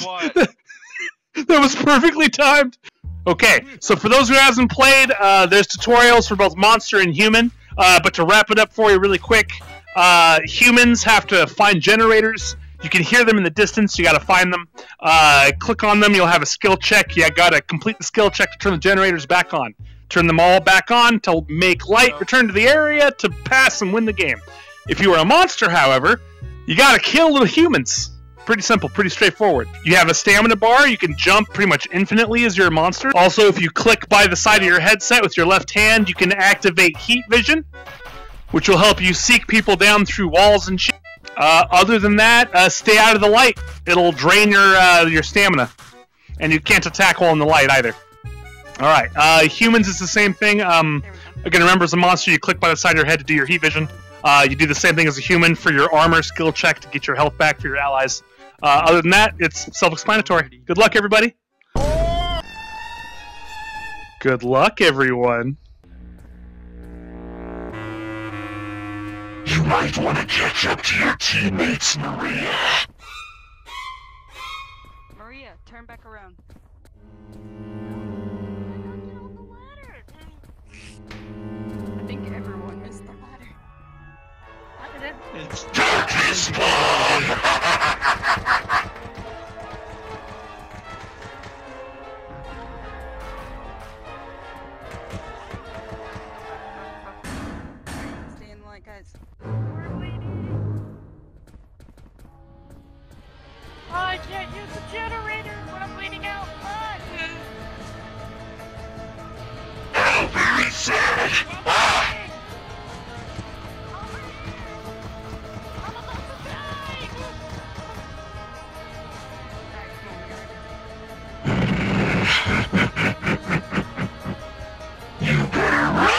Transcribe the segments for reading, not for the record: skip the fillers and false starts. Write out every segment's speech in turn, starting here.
What? That was perfectly timed. Okay, so for those who hasn't played, there's tutorials for both monster and human. But to wrap it up for you really quick, humans have to find generators. You can hear them in the distance. You got to find them. Click on them. You'll have a skill check. You got to complete the skill check to turn the generators back on. Turn them all back on to make light. Return to the area to pass and win the game. If you are a monster, however, you got to kill the humans. Pretty simple, pretty straightforward. You have a stamina bar. You can jump pretty much infinitely as you're a monster. Also, if you click by the side of your headset with your left hand, you can activate heat vision, which will help you seek people down through walls and shit. Other than that, stay out of the light. It'll drain your stamina, and you can't attack while in the light either. All right, humans is the same thing. Again, remember, as a monster, you click by the side of your head to do your heat vision. You do the same thing as a human for your armor skill check to get your health back for your allies. Other than that, it's self-explanatory. Good luck, everybody. Good luck, everyone. You might want to catch up to your teammates, Maria. Maria, turn back around. I think everyone missed the ladder. I did it. It's darkness, boy! I can't use the generator when I'm bleeding out blood! How very sad! Ah! I'm about to die! You better run!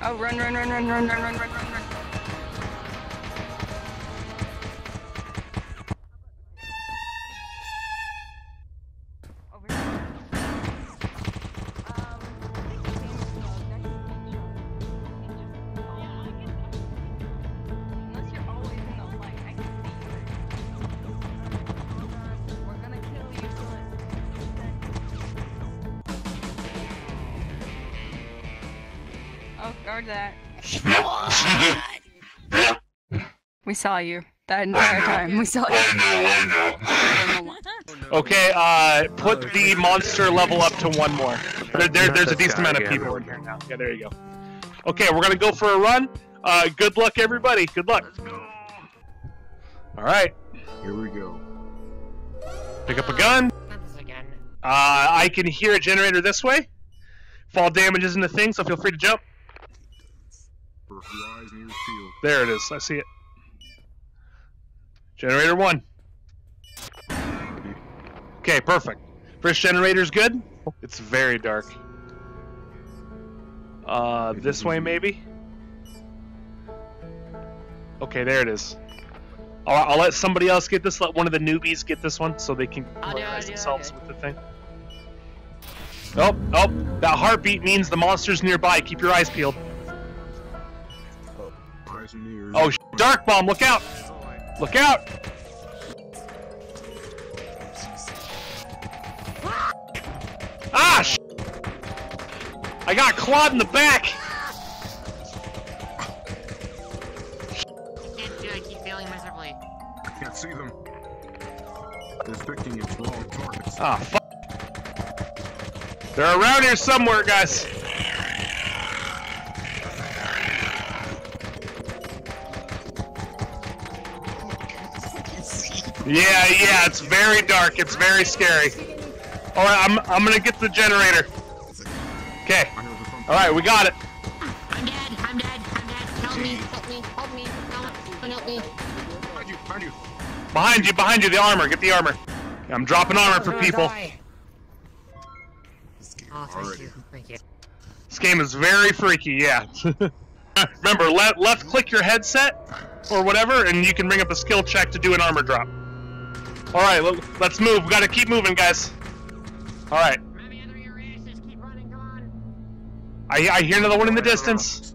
Oh, run. That. We saw you that entire time. We saw you. Okay, put the monster level up to one more. There's a decent amount of people in here now. Yeah, there you go. Okay, we're gonna go for a run. Good luck, everybody. Good luck. All right. Here we go. Pick up a gun. I can hear a generator this way. Fall damage isn't a thing, so feel free to jump. Your eyes and your field. There it is. I see it. Generator 1. Okay, perfect. First generator's good. It's very dark. This way maybe? Okay, there it is. I'll let somebody else get this. Let one of the newbies get this one so they can organize themselves with the thing. Oh, that heartbeat means the monster's nearby. Keep your eyes peeled. Oh, dark bomb! Look out! Look out! Ah! I got clawed in the back. Can't do it. I keep failing miserably. I can't see them. They're picking its long targets. Ah, fuck! They're around here somewhere, guys. Yeah, it's very dark. It's very scary. All right, I'm gonna get the generator. Okay. All right, we got it. I'm dead. Help me. Help me. Behind you. The armor. Get the armor. I'm dropping armor for people. This game is very freaky. Yeah. Remember, left click your headset or whatever, and you can bring up a skill check to do an armor drop. All right, let's move. We gotta keep moving, guys. All right. I hear another one in the distance.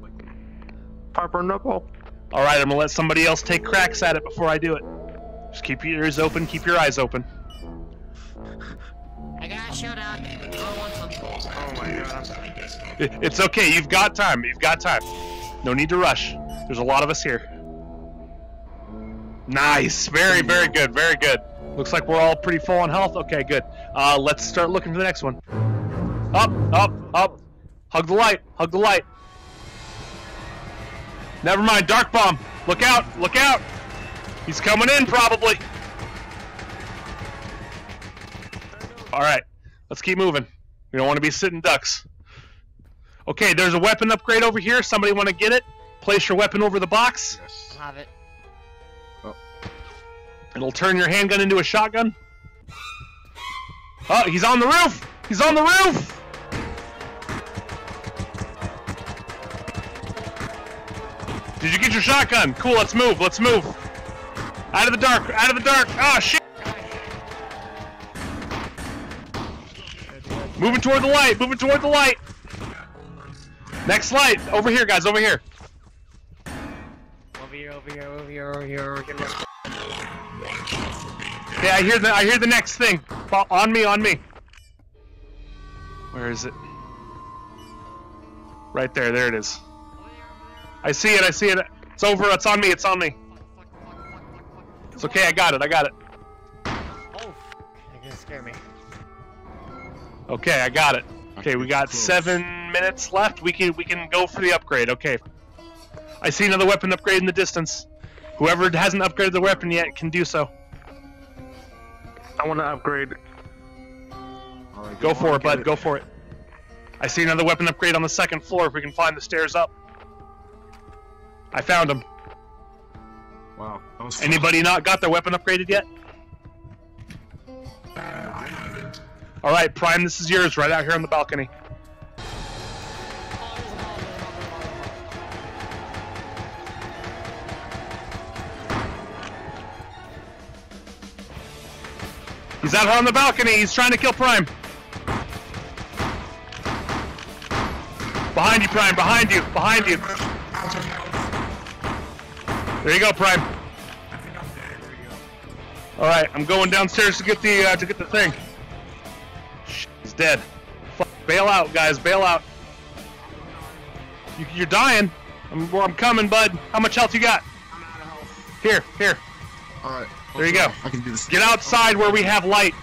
Harper Knuckle. All right, I'm gonna let somebody else take cracks at it before I do it. Just keep your ears open, keep your eyes open. I got shut out. Oh my God. It's okay. You've got time. You've got time. No need to rush. There's a lot of us here. Nice. Very, very good. Very good. Looks like we're all pretty full on health. Okay, good. Let's start looking for the next one. Up, up, up. Hug the light. Hug the light. Never mind. Dark bomb. Look out. Look out. He's coming in probably. All right. Let's keep moving. We don't want to be sitting ducks. Okay, there's a weapon upgrade over here. Somebody want to get it? Place your weapon over the box. Yes. I'll have it. Oh. It'll turn your handgun into a shotgun. Oh, he's on the roof! He's on the roof! Did you get your shotgun? Cool, let's move, let's move. Out of the dark, out of the dark. Oh, shit! Moving toward the light, moving toward the light. Next light! Over here, guys, over here! Over here, over here, over here, over here, over here. Okay, I hear the next thing. On me, on me. Where is it? Right there, there it is. I see it, I see it. It's over, it's on me, it's on me. It's okay, I got it, I got it. Oh, you're gonna scare me. Okay, I got it. Okay, we got 7 minutes left. We can go for the upgrade. Okay. I see another weapon upgrade in the distance. Whoever hasn't upgraded the weapon yet can do so. I want to upgrade. Right, go for it, bud. Go for it. I see another weapon upgrade on the second floor if we can climb the stairs up. I found him. Wow. That was fun. Anybody not got their weapon upgraded yet? I haven't. All right, Prime, this is yours right out here on the balcony. He's out here on the balcony. He's trying to kill Prime. Behind you, Prime. Behind you. Behind you. There you go, Prime. All right, I'm going downstairs to get the thing. He's dead. Fuck. Bail out, guys. Bail out. You're dying. I'm coming, bud. How much health you got? I'm out of health. Here, here. All right. There you go. I can do this. Get outside where we have light.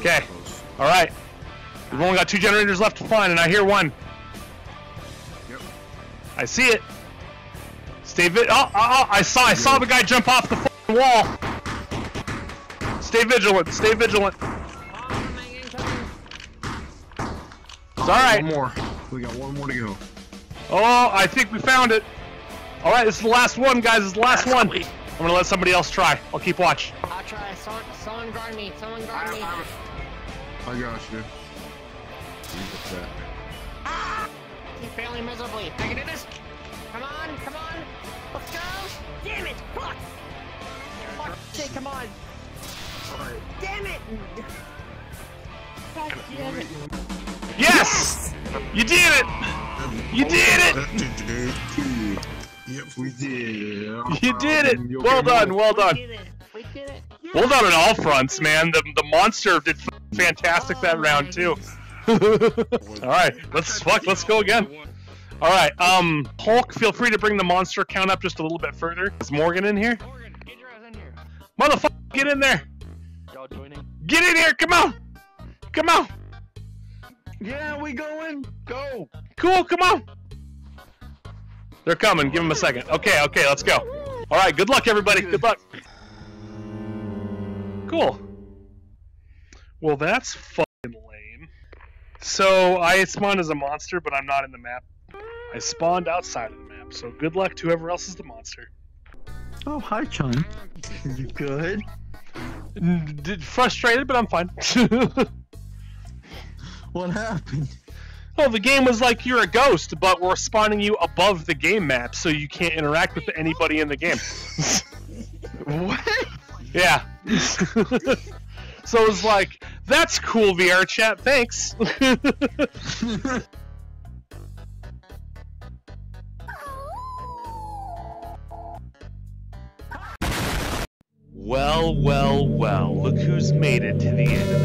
Okay. All right. We've only got 2 generators left to find, and I hear one. Yep. I see it. Stay vigilant. Oh, oh, oh, I saw the guy jump off the fucking wall. Stay vigilant. Stay vigilant. It's all right. One more. We got one more to go. Oh, I think we found it. All right, this is the last one, guys. This is the last one. Sweet. I'm gonna let somebody else try. I'll keep watch. I'll try. Someone guard me. Someone guard me. I got you. Ah! He's failing miserably. I can do this. Come on, come on. Let's go. Damn it! Fuck. Fuck shit. Come on. Sorry. Damn it. Fuck damn it. Yes! You did it. You did it. Yep, we did. You did it! Well done, well done. We did it. We did it. Yeah. Well done on all fronts, man. The monster did fantastic that round too. All right, let's go again. All right, Hulk, feel free to bring the monster count up just a little bit further. Is Morgan in here? Morgan, get your ass in here. Motherfucker, get in there. Y'all joining? Get in here! Come on! Come on! Yeah, we going? Go! Cool, come on! They're coming. Give them a second. Okay, okay, let's go. All right, good luck, everybody. Good luck. Cool. Well, that's fucking lame. So I spawned as a monster, but I'm not in the map. I spawned outside of the map, so good luck to whoever else is the monster. Oh, hi, Chun. You good? Frustrated, but I'm fine. What happened? Well, the game was like, you're a ghost, but we're spawning you above the game map, so you can't interact with anybody in the game. What? Yeah. So it was like, that's cool, VRChat, thanks. Well, well, well, look who's made it to the end of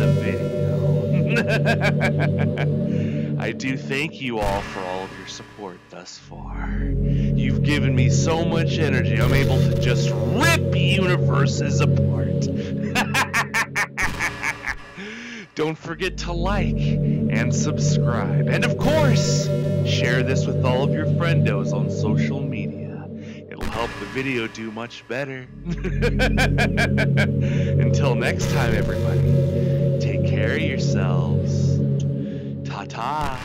the video. I do thank you all for all of your support thus far. You've given me so much energy, I'm able to just rip universes apart. Don't forget to like and subscribe. And of course, share this with all of your friendos on social media. Help the video do much better. Until next time, everybody, take care of yourselves. Ta-ta.